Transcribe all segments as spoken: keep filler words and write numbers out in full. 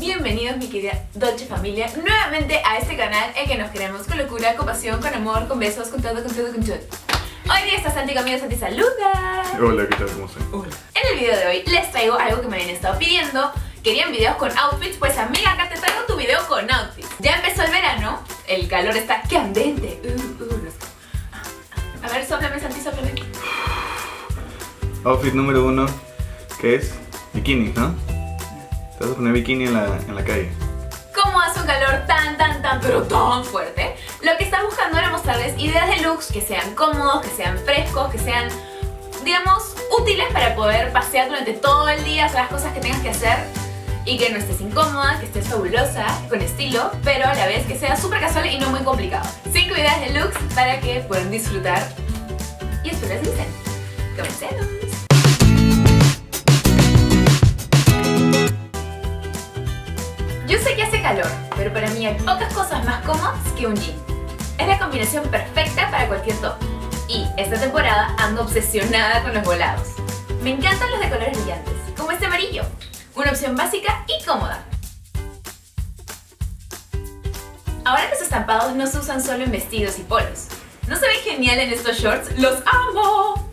bienvenidos mi querida Dolce Familia nuevamente a este canal en que nos queremos con locura, con pasión, con amor, con besos, con todo, con todo, con todo. Hoy día está Santi conmigo, Santi saluda. Hola, ¿qué tal? ¿Cómo están? Hola. En el video de hoy les traigo algo que me habían estado pidiendo. Querían videos con outfits, pues amiga, acá te traigo tu video con outfits. Ya empezó el verano, el calor está candente. Uh, uh, no está. A ver, sóplame Santi, sóplame. Outfit número uno, que es bikinis, ¿no? Te vas a poner bikini en la, en la calle. Como hace un calor tan, tan, tan, pero tan fuerte, lo que está buscando era mostrarles ideas de looks que sean cómodos, que sean frescos, que sean, digamos, útiles para poder pasear durante todo el día, hacer las cosas que tengas que hacer y que no estés incómoda, que estés fabulosa, con estilo, pero a la vez que sea súper casual y no muy complicado. Cinco ideas de looks para que puedan disfrutar y espero les gusten. ¡Comencemos! Yo sé que hace calor, pero para mí hay pocas cosas más cómodas que un jean. Es la combinación perfecta para cualquier top. Y esta temporada ando obsesionada con los volados. Me encantan los de colores brillantes, como este amarillo. Una opción básica y cómoda. Ahora los estampados no se usan solo en vestidos y polos. ¿No se ven genial en estos shorts? ¡Los amo!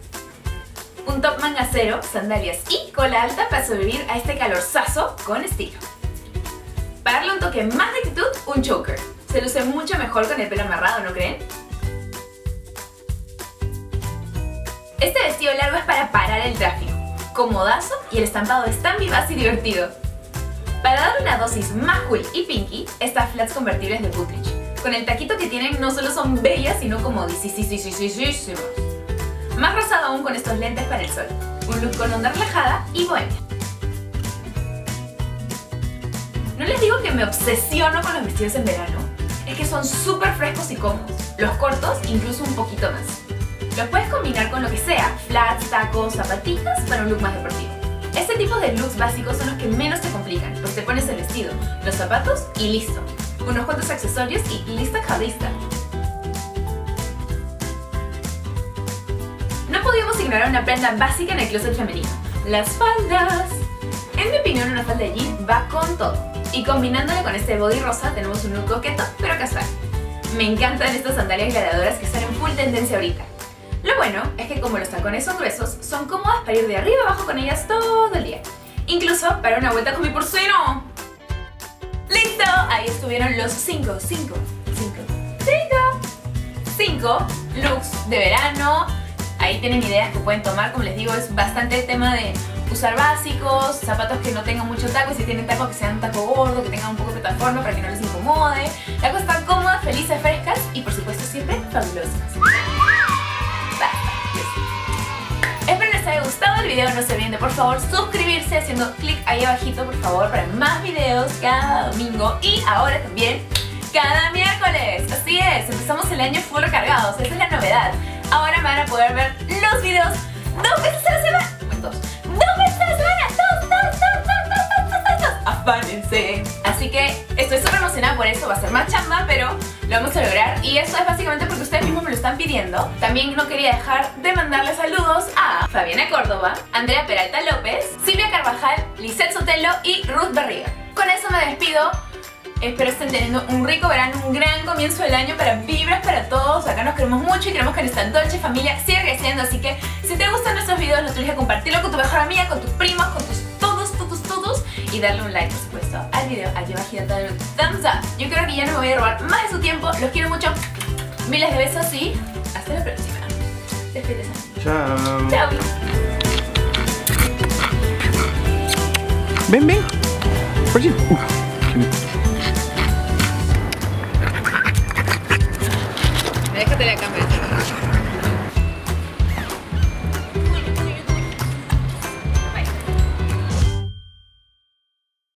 Un top mangacero, sandalias y cola alta para sobrevivir a este calorzazo con estilo. Para darle un toque más de actitud, un choker. Se luce mucho mejor con el pelo amarrado, ¿no creen? Este vestido largo es para parar el tráfico. Comodazo y el estampado es tan vivaz y divertido. Para dar una dosis más cool y pinky, estas flats convertibles de Butrich. Con el taquito que tienen no solo son bellas, sino comodísimas. Más rosado aún con estos lentes para el sol. Un look con onda relajada y bohemia. No les digo que me obsesiono con los vestidos en verano, es que son súper frescos y cómodos, los cortos incluso un poquito más. Los puedes combinar con lo que sea, flats, tacos, zapatillas, para un look más deportivo. Este tipo de looks básicos son los que menos te complican, pues te pones el vestido, los zapatos y listo. Unos cuantos accesorios y lista calista. No podíamos ignorar una prenda básica en el closet femenino, las faldas. En mi opinión una falda de jean va con todo. Y combinándola con este body rosa tenemos un look coqueto pero casual. Me encantan estas sandalias gladiadoras que están en full tendencia ahorita. Lo bueno es que como los tacones son gruesos, son cómodas para ir de arriba abajo con ellas todo el día. Incluso para una vuelta con mi porcino. ¡Listo! Ahí estuvieron los cinco, cinco, cinco, cinco, cinco looks de verano. Ahí tienen ideas que pueden tomar, como les digo es bastante el tema de usar básicos, zapatos que no tengan mucho taco, si tienen tacos que sean un taco gordo, que tengan un poco de plataforma para que no les incomode. Las cosas están cómodas, felices, frescas y por supuesto siempre fabulosas. Basta, yes. Espero les haya gustado el video, no se olviden de por favor suscribirse haciendo clic ahí abajito por favor para más videos cada domingo y ahora también cada miércoles. Así es, empezamos el año full recargados, esa es la novedad. Ahora me van a poder ver los videos dos veces a la semana. Afánense. Así que estoy súper emocionada por eso, va a ser más chamba, pero lo vamos a lograr. Y eso es básicamente porque ustedes mismos me lo están pidiendo. También no quería dejar de mandarle saludos a Fabiana Córdoba, Andrea Peralta López, Silvia Carvajal, Lisette Sotelo y Ruth Barriga. Con eso me despido. Espero estén teniendo un rico verano, un gran comienzo del año para vibras para todos. Acá nos queremos mucho y queremos que nuestra Dolce Familia siga creciendo. Así que si te gustan nuestros videos, no te olvides de compartirlo con tu mejor amiga, con tus primos, con tus todos, todos, todos. Y darle un like, por supuesto, al video. Allí abajito, dale un thumbs up. Yo creo que ya no me voy a robar más de su tiempo. Los quiero mucho. Miles de besos y hasta la próxima. Despídete. Chao. Chao. Ven, ven. Por allí. Déjate la cámara.